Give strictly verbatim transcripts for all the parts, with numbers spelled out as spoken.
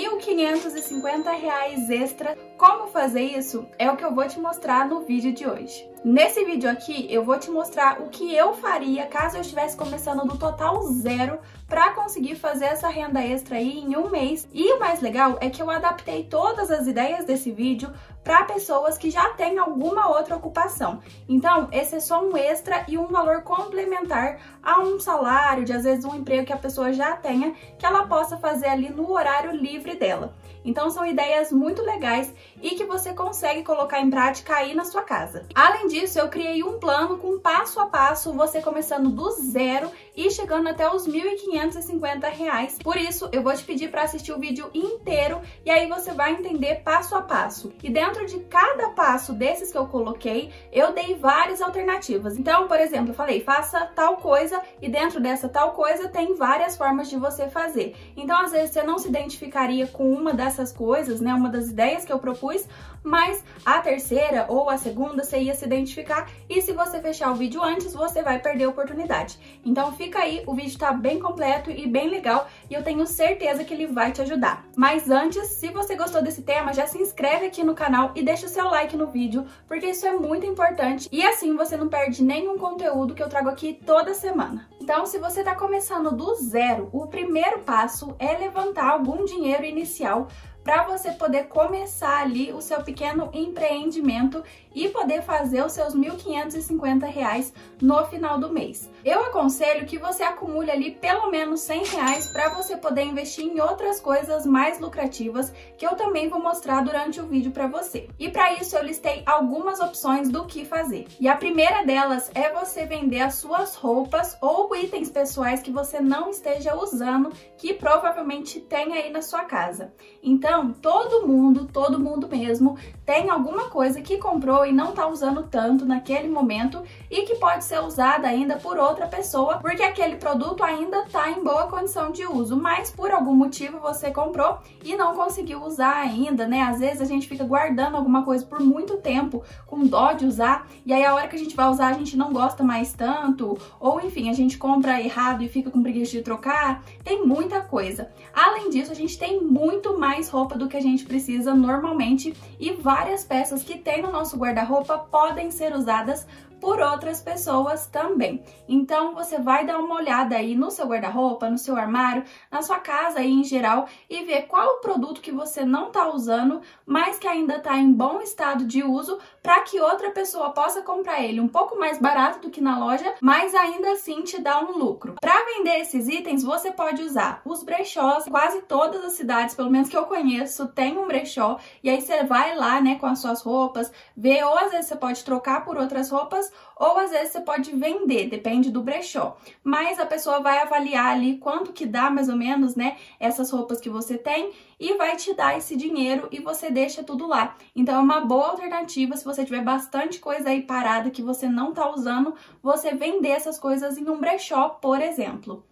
mil quinhentos e cinquenta reais extra. Como fazer isso é o que eu vou te mostrar no vídeo de hoje. Nesse vídeo aqui eu vou te mostrar o que eu faria caso eu estivesse começando do total zero para conseguir fazer essa renda extra aí em um mês. E o mais legal é que eu adaptei todas as ideias desse vídeo para pessoas que já têm alguma outra ocupação. Então esse é só um extra e um valor complementar a um salário, de às vezes um emprego que a pessoa já tenha, que ela possa fazer ali no horário livre dela. Então são ideias muito legais e que você consegue colocar em prática aí na sua casa. Além disso, eu criei um plano com passo a passo, você começando do zero e chegando até os mil quinhentos e cinquenta reais. Por isso, eu vou te pedir para assistir o vídeo inteiro e aí você vai entender passo a passo. E dentro de cada passo desses que eu coloquei, eu dei várias alternativas. Então, por exemplo, eu falei, faça tal coisa e dentro dessa tal coisa tem várias formas de você fazer. Então, às vezes, você não se identificaria com uma dessas coisas, né? Uma das ideias que eu propus, mas a terceira ou a segunda você ia se identificar e se você fechar o vídeo antes, você vai perder a oportunidade. Então fica aí, o vídeo tá bem completo e bem legal e eu tenho certeza que ele vai te ajudar. Mas antes, se você gostou desse tema, já se inscreve aqui no canal e deixa o seu like no vídeo, porque isso é muito importante e assim você não perde nenhum conteúdo que eu trago aqui toda semana. Então, se você tá começando do zero, o primeiro passo é levantar algum dinheiro inicial para você poder começar ali o seu pequeno empreendimento e poder fazer os seus mil quinhentos e cinquenta reais no final do mês. Eu aconselho que você acumule ali pelo menos cem reais para você poder investir em outras coisas mais lucrativas, que eu também vou mostrar durante o vídeo para você. E para isso eu listei algumas opções do que fazer. E a primeira delas é você vender as suas roupas ou itens pessoais que você não esteja usando, que provavelmente tem aí na sua casa. Então, todo mundo, todo mundo mesmo, tem alguma coisa que comprou e não tá usando tanto naquele momento e que pode ser usada ainda por outra pessoa, porque aquele produto ainda tá em boa condição de uso, mas por algum motivo você comprou e não conseguiu usar ainda, né? Às vezes a gente fica guardando alguma coisa por muito tempo com dó de usar e aí a hora que a gente vai usar a gente não gosta mais tanto, ou enfim, a gente compra errado e fica com preguiça de trocar. Tem muita coisa. Além disso, a gente tem muito mais roupa do que a gente precisa normalmente e várias peças que tem no nosso guarda-roupa podem ser usadas por outras pessoas também. Então você vai dar uma olhada aí no seu guarda-roupa, no seu armário, na sua casa aí em geral e ver qual o produto que você não tá usando, mas que ainda tá em bom estado de uso, para que outra pessoa possa comprar ele um pouco mais barato do que na loja, mas ainda assim te dá um lucro. Para vender esses itens, você pode usar os brechós. Quase todas as cidades, pelo menos que eu conheço, tem um brechó e aí você vai lá, né, com as suas roupas, vê, ou às vezes você pode trocar por outras roupas, ou às vezes você pode vender, depende do brechó. Mas a pessoa vai avaliar ali quanto que dá mais ou menos, né, essas roupas que você tem e vai te dar esse dinheiro e você deixa tudo lá. Então é uma boa alternativa se você tiver bastante coisa aí parada que você não tá usando, você vender essas coisas em um brechó, por exemplo.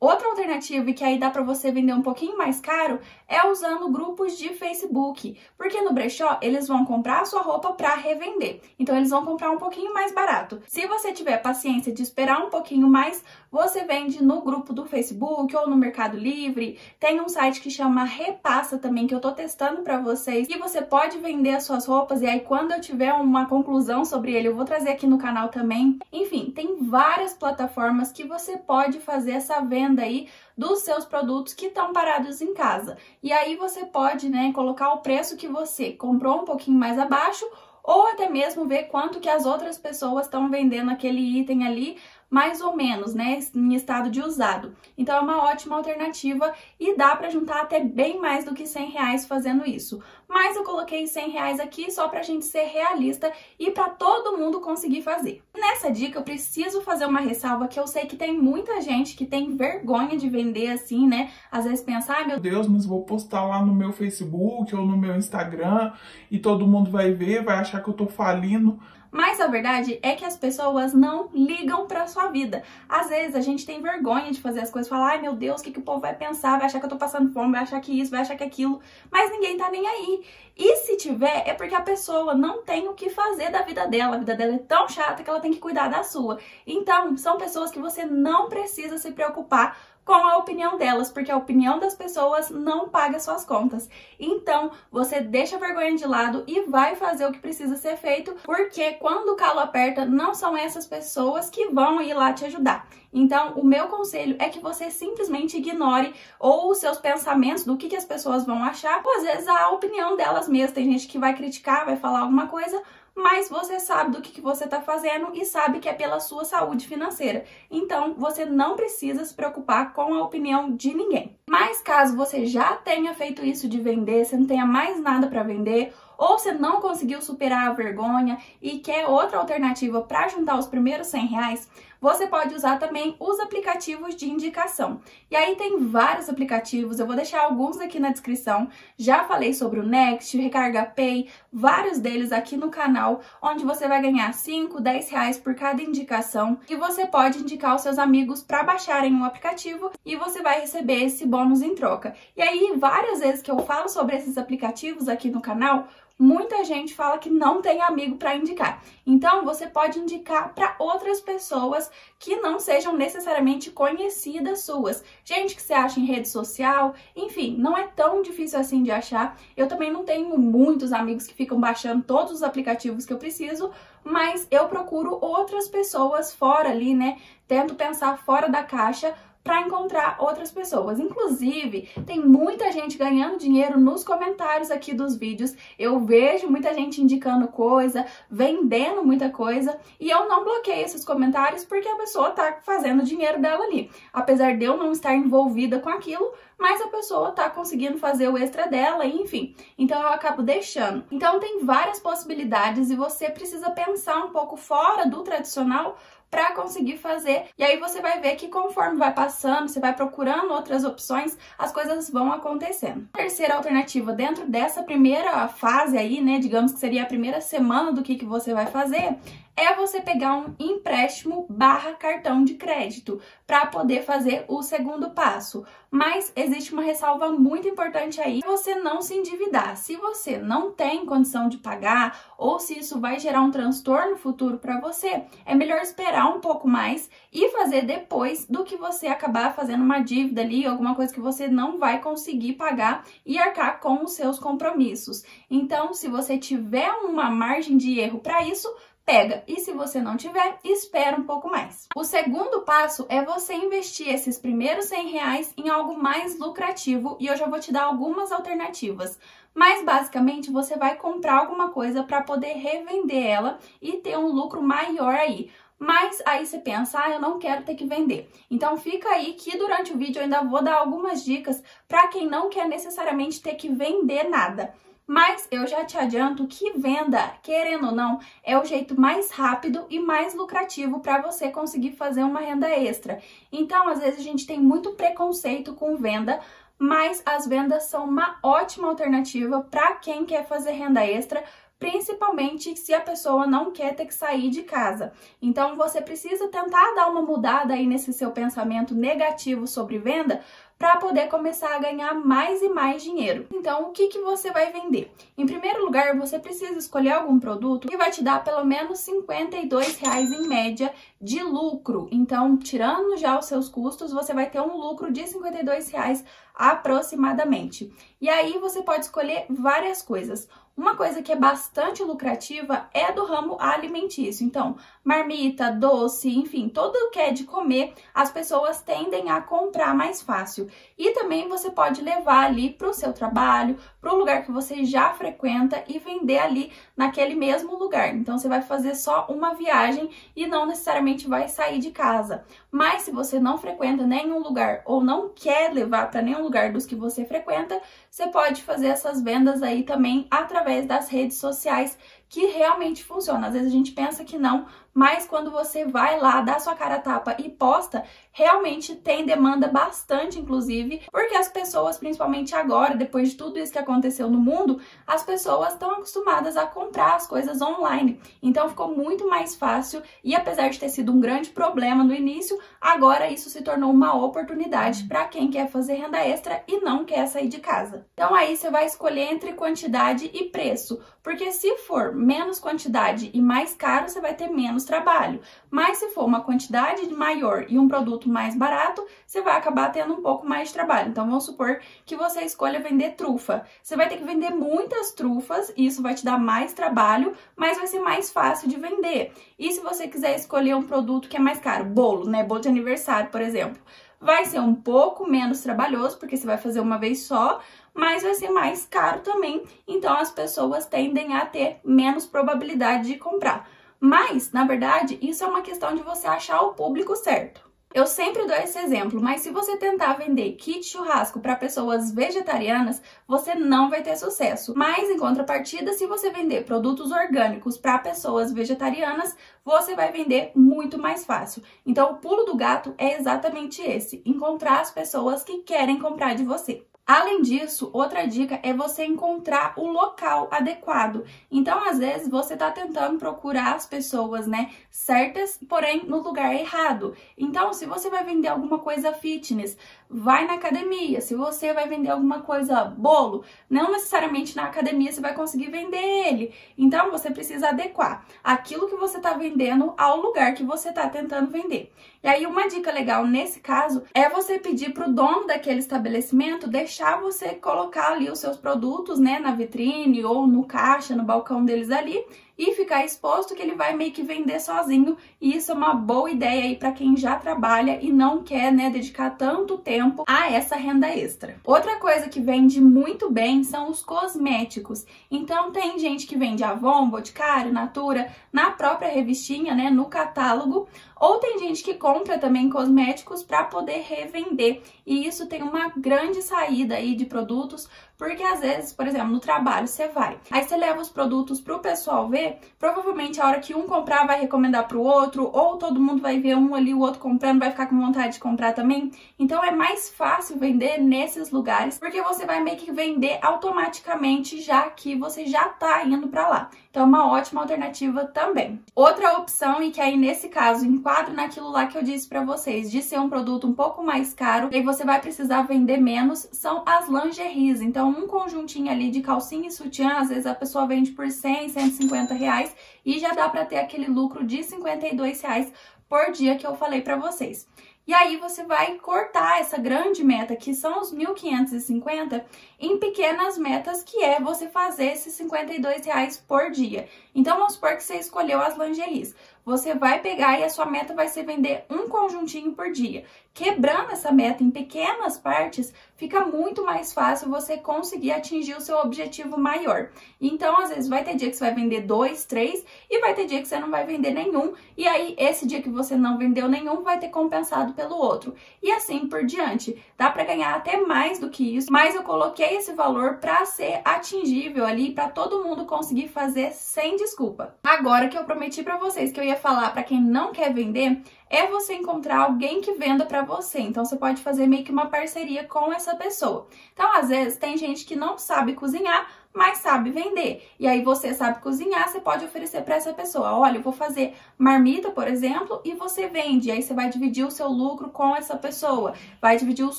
Outra alternativa, e que aí dá para você vender um pouquinho mais caro, é usando grupos de Facebook, porque no brechó eles vão comprar a sua roupa para revender, então eles vão comprar um pouquinho mais barato. Se você tiver paciência de esperar um pouquinho mais, você vende no grupo do Facebook ou no Mercado Livre. Tem um site que chama Repassa também, que eu tô testando para vocês, e você pode vender as suas roupas, e aí quando eu tiver uma conclusão sobre ele, eu vou trazer aqui no canal também. Enfim, tem várias plataformas que você pode fazer essa venda aí dos seus produtos que estão parados em casa. E aí você pode, né, colocar o preço que você comprou um pouquinho mais abaixo, ou até mesmo ver quanto que as outras pessoas estão vendendo aquele item ali, mais ou menos, né, em estado de usado. Então é uma ótima alternativa e dá para juntar até bem mais do que cem reais fazendo isso. Mas eu coloquei cem reais aqui só pra gente ser realista e para todo mundo conseguir fazer. Nessa dica eu preciso fazer uma ressalva, que eu sei que tem muita gente que tem vergonha de vender assim, né? Às vezes pensar, ah, meu Deus, mas vou postar lá no meu Facebook ou no meu Instagram e todo mundo vai ver, vai achar que eu tô falindo. Mas a verdade é que as pessoas não ligam pra sua vida. Às vezes a gente tem vergonha de fazer as coisas, falar, ai meu Deus, o que, que o povo vai pensar? Vai achar que eu tô passando fome, vai achar que isso, vai achar que aquilo. Mas ninguém tá nem aí. E se tiver, é porque a pessoa não tem o que fazer da vida dela. A vida dela é tão chata que ela tem que cuidar da sua. Então, são pessoas que você não precisa se preocupar com a opinião delas, porque a opinião das pessoas não paga suas contas. Então, você deixa a vergonha de lado e vai fazer o que precisa ser feito, porque quando o calo aperta, não são essas pessoas que vão ir lá te ajudar. Então, o meu conselho é que você simplesmente ignore ou os seus pensamentos do que, que as pessoas vão achar, ou às vezes a opinião delas mesmas. Tem gente que vai criticar, vai falar alguma coisa, mas você sabe do que, que você está fazendo e sabe que é pela sua saúde financeira. Então, você não precisa se preocupar com a opinião de ninguém. Mas caso você já tenha feito isso de vender, você não tenha mais nada para vender, ou você não conseguiu superar a vergonha e quer outra alternativa para juntar os primeiros cem reais, você pode usar também os aplicativos de indicação. E aí tem vários aplicativos, eu vou deixar alguns aqui na descrição. Já falei sobre o Next, Recarga Pay, vários deles aqui no canal, onde você vai ganhar cinco, dez reais por cada indicação. E você pode indicar os seus amigos para baixarem o aplicativo e você vai receber esse bônus em troca. E aí, várias vezes que eu falo sobre esses aplicativos aqui no canal, muita gente fala que não tem amigo para indicar. Então, você pode indicar para outras pessoas que não sejam necessariamente conhecidas suas. Gente que você acha em rede social, enfim, não é tão difícil assim de achar. Eu também não tenho muitos amigos que ficam baixando todos os aplicativos que eu preciso, mas eu procuro outras pessoas fora ali, né? Tento pensar fora da caixa para encontrar outras pessoas. Inclusive, tem muita gente ganhando dinheiro nos comentários aqui dos vídeos. Eu vejo muita gente indicando coisa, vendendo muita coisa, e eu não bloqueio esses comentários porque a pessoa tá fazendo dinheiro dela ali. Apesar de eu não estar envolvida com aquilo, mas a pessoa tá conseguindo fazer o extra dela, enfim. Então eu acabo deixando. Então tem várias possibilidades e você precisa pensar um pouco fora do tradicional para conseguir fazer, e aí você vai ver que conforme vai passando, você vai procurando outras opções, as coisas vão acontecendo. A terceira alternativa dentro dessa primeira fase aí, né, digamos que seria a primeira semana do que, que você vai fazer, é você pegar um empréstimo barra cartão de crédito para poder fazer o segundo passo. Mas existe uma ressalva muito importante aí, você não se endividar. Se você não tem condição de pagar ou se isso vai gerar um transtorno futuro para você, é melhor esperar um pouco mais e fazer depois do que você acabar fazendo uma dívida ali, alguma coisa que você não vai conseguir pagar e arcar com os seus compromissos. Então, se você tiver uma margem de erro para isso, pega, e se você não tiver, espera um pouco mais. O segundo passo é você investir esses primeiros cem reais em algo mais lucrativo, e eu já vou te dar algumas alternativas. Mas basicamente você vai comprar alguma coisa para poder revender ela e ter um lucro maior aí. Mas aí você pensa, ah, eu não quero ter que vender. Então fica aí que durante o vídeo eu ainda vou dar algumas dicas para quem não quer necessariamente ter que vender nada. Mas eu já te adianto que venda, querendo ou não, é o jeito mais rápido e mais lucrativo para você conseguir fazer uma renda extra. Então, às vezes a gente tem muito preconceito com venda, mas as vendas são uma ótima alternativa para quem quer fazer renda extra, principalmente se a pessoa não quer ter que sair de casa. Então, você precisa tentar dar uma mudada aí nesse seu pensamento negativo sobre venda, para poder começar a ganhar mais e mais dinheiro. Então, o que, que você vai vender? Em primeiro lugar, você precisa escolher algum produto que vai te dar pelo menos cinquenta e dois reais em média de lucro. Então, tirando já os seus custos, você vai ter um lucro de cinquenta e dois reais aproximadamente. E aí, você pode escolher várias coisas. Uma coisa que é bastante lucrativa é do ramo alimentício. Então, marmita, doce, enfim, tudo o que é de comer, as pessoas tendem a comprar mais fácil. E também você pode levar ali para o seu trabalho, para o lugar que você já frequenta e vender ali naquele mesmo lugar. Então, você vai fazer só uma viagem e não necessariamente vai sair de casa. Mas se você não frequenta nenhum lugar ou não quer levar para nenhum lugar dos que você frequenta, você pode fazer essas vendas aí também através das redes sociais, que realmente funciona. Às vezes a gente pensa que não, mas quando você vai lá, dá sua cara a tapa e posta, realmente tem demanda bastante, inclusive, porque as pessoas, principalmente agora, depois de tudo isso que aconteceu no mundo, as pessoas estão acostumadas a comprar as coisas online. Então ficou muito mais fácil e apesar de ter sido um grande problema no início, agora isso se tornou uma oportunidade para quem quer fazer renda extra e não quer sair de casa. Então aí você vai escolher entre quantidade e preço, porque se for menos quantidade e mais caro, você vai ter menos trabalho. Mas se for uma quantidade maior e um produto mais barato, você vai acabar tendo um pouco mais de trabalho. Então, vamos supor que você escolha vender trufa. Você vai ter que vender muitas trufas e isso vai te dar mais trabalho, mas vai ser mais fácil de vender. E se você quiser escolher um produto que é mais caro, bolo, né? Bolo de aniversário, por exemplo. Vai ser um pouco menos trabalhoso, porque você vai fazer uma vez só, mas vai ser mais caro também, então as pessoas tendem a ter menos probabilidade de comprar. Mas, na verdade, isso é uma questão de você achar o público certo. Eu sempre dou esse exemplo, mas se você tentar vender kit churrasco para pessoas vegetarianas, você não vai ter sucesso. Mas, em contrapartida, se você vender produtos orgânicos para pessoas vegetarianas, você vai vender muito mais fácil. Então, o pulo do gato é exatamente esse, encontrar as pessoas que querem comprar de você. Além disso, outra dica é você encontrar o local adequado. Então, às vezes, você está tentando procurar as pessoas, né, certas, porém no lugar errado. Então, se você vai vender alguma coisa fitness, vai na academia. Se você vai vender alguma coisa bolo, não necessariamente na academia você vai conseguir vender ele. Então, você precisa adequar aquilo que você está vendendo ao lugar que você está tentando vender. E aí, uma dica legal nesse caso é você pedir para o dono daquele estabelecimento deixar deixar você colocar ali os seus produtos, né, na vitrine ou no caixa, no balcão deles ali, e ficar exposto que ele vai meio que vender sozinho. E isso é uma boa ideia aí para quem já trabalha e não quer, né, dedicar tanto tempo a essa renda extra. Outra coisa que vende muito bem são os cosméticos. Então tem gente que vende Avon, Boticário, Natura, na própria revistinha, né, no catálogo, ou tem gente que compra também cosméticos para poder revender. E isso tem uma grande saída aí de produtos, porque às vezes, por exemplo, no trabalho você vai, aí você leva os produtos para o pessoal ver. Provavelmente a hora que um comprar vai recomendar para o outro, ou todo mundo vai ver um ali, o outro comprando, vai ficar com vontade de comprar também. Então é mais fácil vender nesses lugares, porque você vai meio que vender automaticamente, já que você já tá indo para lá. Então é uma ótima alternativa também. Outra opção, e que aí nesse caso enquadra naquilo lá que eu disse para vocês, de ser um produto um pouco mais caro, e aí você vai precisar vender menos, são as lingeries. Então um conjuntinho ali de calcinha e sutiã, às vezes a pessoa vende por cem, cento e cinquenta reais, e já dá para ter aquele lucro de cinquenta e dois reais por dia que eu falei para vocês. E aí você vai cortar essa grande meta, que são os mil quinhentos e cinquenta, em pequenas metas, que é você fazer esses cinquenta e dois reais por dia. Então vamos supor que você escolheu as lingeries. Você vai pegar e a sua meta vai ser vender um conjuntinho por dia. Quebrando essa meta em pequenas partes, fica muito mais fácil você conseguir atingir o seu objetivo maior. Então, às vezes, vai ter dia que você vai vender dois, três, e vai ter dia que você não vai vender nenhum. E aí, esse dia que você não vendeu nenhum, vai ter compensado pelo outro. E assim por diante. Dá para ganhar até mais do que isso, mas eu coloquei esse valor para ser atingível ali, para todo mundo conseguir fazer sem desculpa. Agora que eu prometi para vocês que eu ia falar para quem não quer vender, é você encontrar alguém que venda para você. Então você pode fazer meio que uma parceria com essa pessoa. Então às vezes tem gente que não sabe cozinhar, mas sabe vender. E aí você sabe cozinhar, você pode oferecer para essa pessoa. Olha, eu vou fazer marmita, por exemplo, e você vende. E aí você vai dividir o seu lucro com essa pessoa. Vai dividir os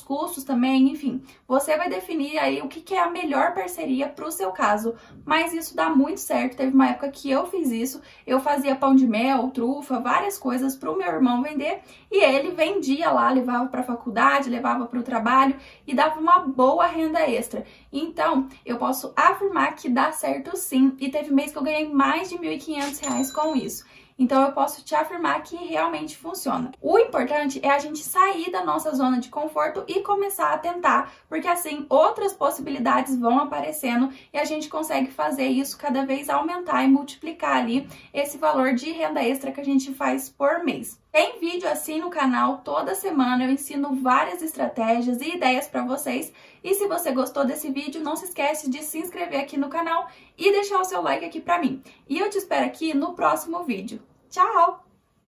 custos também, enfim. Você vai definir aí o que, que é a melhor parceria para o seu caso. Mas isso dá muito certo. Teve uma época que eu fiz isso. Eu fazia pão de mel, trufa, várias coisas para o meu irmão vender. E ele vendia lá, levava para a faculdade, levava para o trabalho e dava uma boa renda extra. Então, eu posso afirmar que dá certo sim, e teve mês que eu ganhei mais de mil e quinhentos reais com isso. Então eu posso te afirmar que realmente funciona. O importante é a gente sair da nossa zona de conforto e começar a tentar, porque assim outras possibilidades vão aparecendo e a gente consegue fazer isso cada vez aumentar e multiplicar ali esse valor de renda extra que a gente faz por mês. Tem vídeo assim no canal, toda semana eu ensino várias estratégias e ideias para vocês. E se você gostou desse vídeo, não se esquece de se inscrever aqui no canal e deixar o seu like aqui para mim. E eu te espero aqui no próximo vídeo. Tchau!